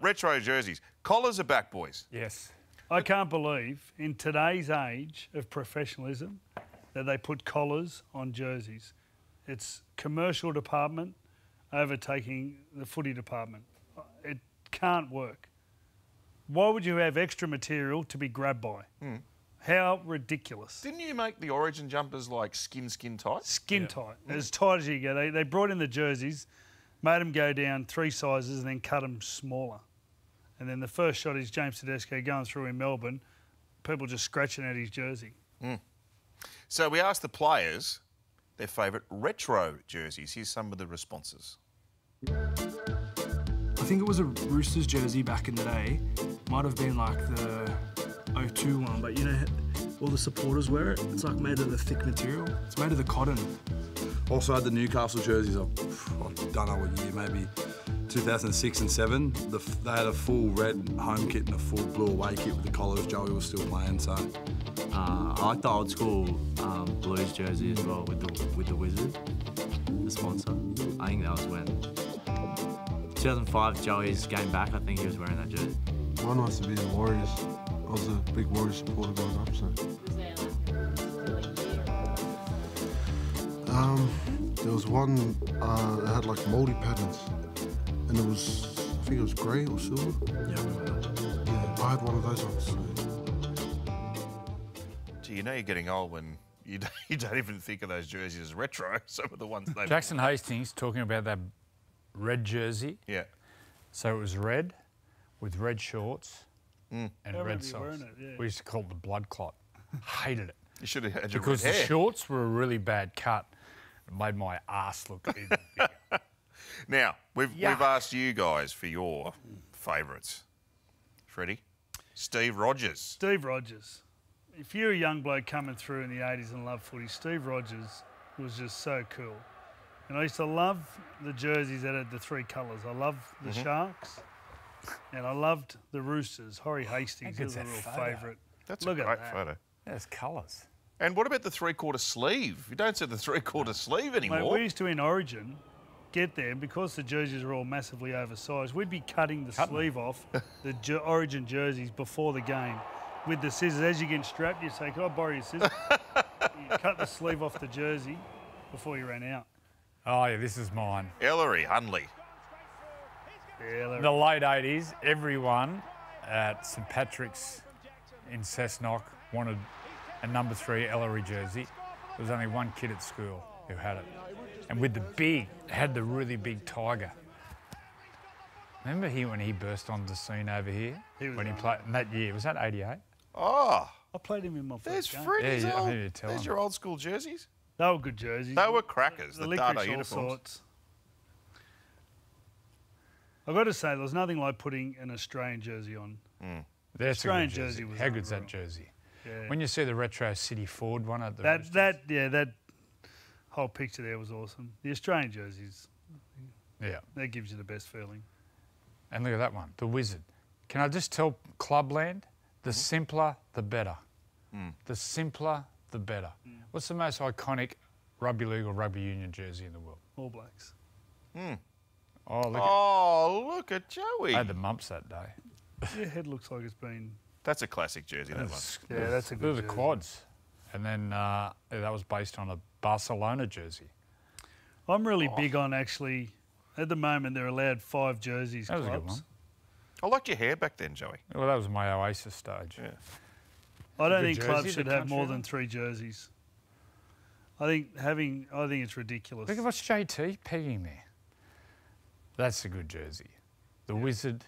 Retro jerseys. Collars are back, boys. Yes. I can't believe in today's age of professionalism that they put collars on jerseys. It's commercial department overtaking the footy department. It can't work. Why would you have extra material to be grabbed by? Mm. How ridiculous. Didn't you make the Origin jumpers like skin tight? Skin tight. Mm. As tight as you go. They brought in the jerseys, made them go down 3 sizes and then cut them smaller. And then the first shot is James Tedesco going through in Melbourne, people just scratching at his jersey. Mm. So we asked the players their favourite retro jerseys. Here's some of the responses. I think it was a Roosters jersey back in the day. Might have been like the 02 one, but you know, all the supporters wear it. It's like made of the thick material. It's made of the cotton. Also had the Newcastle jerseys. I don't know what year, maybe 2006 and 7. They had a full red home kit and a full blue away kit with the collars. Joey was still playing, so... I like the old school Blues jersey as well with the Wizard, the sponsor. I think that was when... 2005, Joey's game back, I think he was wearing that jersey. Mine wants to be the Warriors. I was a big Warriors supporter growing up, so... there was one that had like mouldy patterns. And it was, I think it was grey or silver. Yeah, I had one of those ones. Gee, you know you're getting old when you don't even think of those jerseys as retro. Some of the ones they... Jackson Hastings talking about that red jersey. Yeah. So it was red with red shorts and red socks. Yeah. We used to call it the blood clot. Hated it. You should have had your red hair. Because the shorts were a really bad cut. It made my ass look even bigger. Now, we've asked you guys for your favourites. Freddie? Steve Rogers. Steve Rogers. If you're a young bloke coming through in the 80s and loved footy, Steve Rogers was just so cool. And I used to love the jerseys that had the 3 colours. I loved the Sharks and I loved the Roosters. Horry Hastings is a real favourite. That's a great photo. That's colours. And what about the 3/4 sleeve? You don't see the 3/4 sleeve anymore. Mate, we used to, in Origin... get there, because the jerseys are all massively oversized, we'd be cutting the sleeve off the Origin jerseys before the game with the scissors. As you get strapped, you say, "Can I borrow your scissors?" You cut the sleeve off the jersey before you ran out. Oh yeah, this is mine. Ellery Hanley. In the late 80s, everyone at St. Patrick's in Cessnock wanted a number 3 Ellery jersey. There was only one kid at school who had it. And with the big, had the really big tiger. Remember he when he burst onto the scene over here? He was when he played in that year. Was that 88? Oh. I played him in my first game. There's Freddie's old. There's your old school jerseys. They were good jerseys. They were crackers, the Dada uniforms. All sorts. I've got to say, there was nothing like putting an Australian jersey on. Mm. That's Australian jersey was... how good's that jersey? Yeah. When you see the retro City Ford one at the... that whole picture there was awesome. The Australian jerseys, that gives you the best feeling. And look at that one, the Wizard. Can I just tell Clubland, the simpler the better. Mm. The simpler the better. Mm. What's the most iconic rugby league or rugby union jersey in the world? All Blacks. Mm. Oh, look at Joey. I had the mumps that day. Your head looks like it's been... That's a classic jersey, that one. Yeah, that's a good jersey. The quads. And then that was based on a Barcelona jersey. I'm really big on, actually, at the moment they're allowed 5 jerseys. That was a good one. I liked your hair back then, Joey. Well, that was my Oasis stage. Yeah. I don't think clubs should have more than 3 jerseys. I think it's ridiculous. Look at what's JT pegging there. That's a good jersey. The Wizard,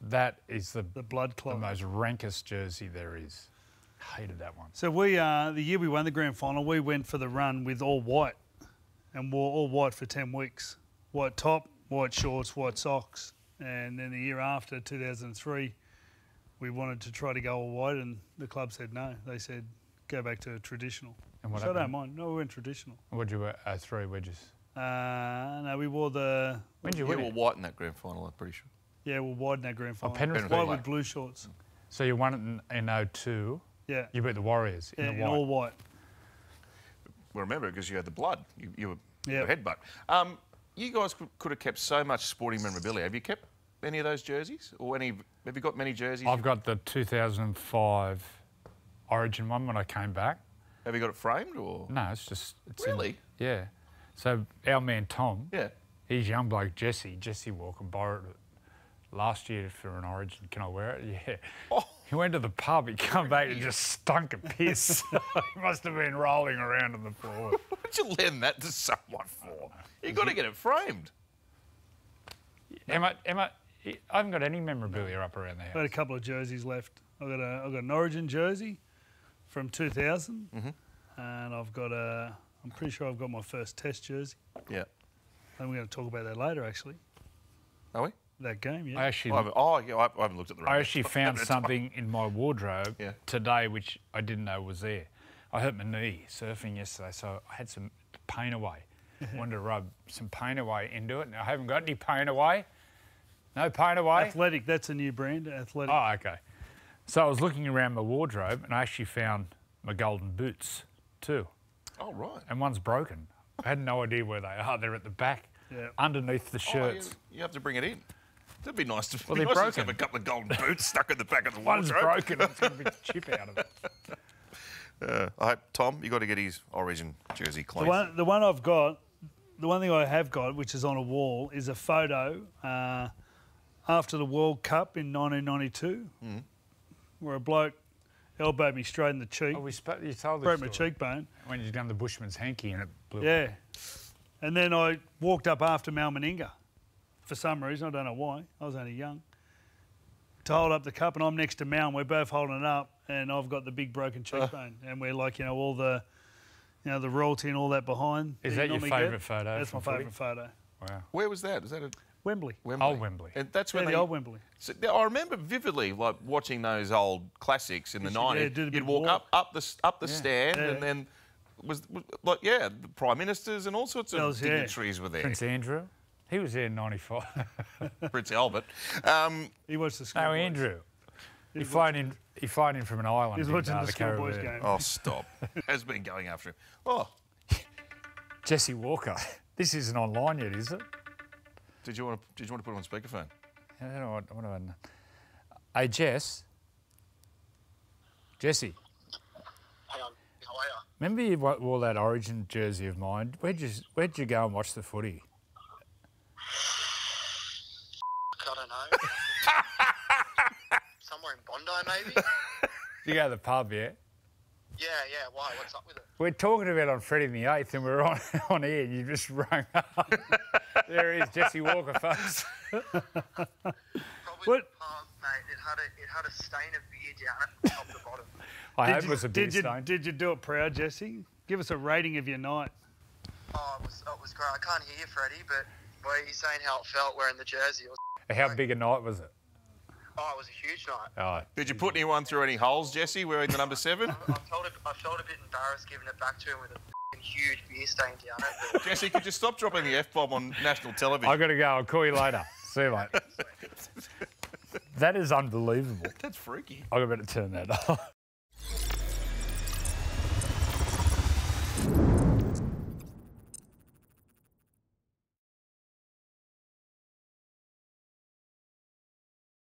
that is the blood clot, the most rankest jersey there is. Hated that one. So we, the year we won the grand final, we went for the run with all white and wore all white for 10 weeks. White top, white shorts, white socks. And then the year after, 2003, we wanted to try to go all white and the club said no. They said, go back to traditional. And what happened? I don't mind. No, we went traditional. What did you wear? 3 wedges? No, we wore the... When did you wear it? We were white in that grand final, I'm pretty sure. Yeah, we were white in that grand final. Oh, Penrith. White with blue shorts. So you won it in 02. Yeah. You beat the Warriors in the white. All white. Well, remember, because you had the blood. You were headbutt. You guys could have kept so much sporting memorabilia. Have you kept any of those jerseys? Or any? Have you got many jerseys? I've got the 2005 Origin one when I came back. Have you got it framed or? No, it's just... It's really? In, yeah. So our man Tom, yeah, his young bloke Jesse Walker, borrowed it last year for an Origin. Can I wear it? Yeah. Oh. He went to the pub, he come back and just stunk of piss. He must have been rolling around on the floor. What'd you lend that to someone for? You've got to get it framed. Yeah. Emma, I haven't got any memorabilia up around the house. I've got a couple of jerseys left. I've got an Origin jersey from 2000, and I've got a... I'm pretty sure I've got my first Test jersey. Yeah. And we're going to talk about that later, actually. Are we? That game, yeah. I haven't looked at the... I actually found something in my wardrobe today which I didn't know was there. I hurt my knee surfing yesterday, so I had some pain away. I wanted to rub some pain away into it, and I haven't got any pain away. No pain away. Athletic, that's a new brand, Athletic. Oh, okay. So I was looking around my wardrobe, and I actually found my golden boots too. Oh, right. And one's broken. I had no idea where they are. They're at the back, underneath the shirts. Oh, you have to bring it in. That'd be nice to, well, they're nice broken. To have a couple of golden boots stuck in the back of the wardrobe. One's broken. It's going to be the chip out of it. I hope, Tom, you've got to get his Origin jersey clean. The one I've got, the one thing I have got, which is on a wall, is a photo after the World Cup in 1992 where a bloke elbowed me straight in the cheek. Oh, you told this broke my cheekbone. When you'd done the Bushman's hanky and it blew up. And then I walked up after Mal Meninga. For some reason, I don't know why, I was only young, to hold up the cup, and I'm next to Mal, and we're both holding it up, and I've got the big broken cheekbone, and we're like, you know, all the, you know, the royalty and all that behind. Is that your favourite photo? That's my favourite photo. Wow. Where was that? Is that a... Wembley. Old Wembley. And that's when the old Wembley. So, I remember vividly, like, watching those old classics in the 90s. Yeah, do the you'd walk up the stand, and then was the prime ministers and all sorts of dignitaries were there. Prince Andrew. He was there in 95. Prince Albert. He watched the Schoolboys. No, Andrew. He flown in from an island. He's watching the Schoolboys game. Oh, stop. Has been going after him. Oh. Jesse Walker. This isn't online yet, is it? Did you want to put it on speakerphone? I don't know what I want to... Hey, Jesse. Hey, how are you? Remember you wore that Origin jersey of mine? Where'd you go and watch the footy? I don't know. Somewhere in Bondi, maybe? You go to the pub, yeah? Yeah, why? What's up with it? We're talking about on Freddie the Eighth and we're on air and you just rang up. There is Jesse Walker, folks. Probably what? The pub, mate. It had a stain of beer down at the top of the bottom. I hope it was a beer stain. Did you do it proud, Jesse? Give us a rating of your night. Oh, it was great. I can't hear you, Freddie, but well, you're saying how it felt wearing the jersey. How big a night was it? Oh, it was a huge night. Oh. Did you put anyone through any holes, Jesse, wearing the number 7? I felt a bit embarrassed giving it back to him with a huge beer stain down it. Jesse, could you stop dropping the F-bomb on national television? I've got to go. I'll call you later. See you, mate. That is unbelievable. That's freaky. I've got to turn that off.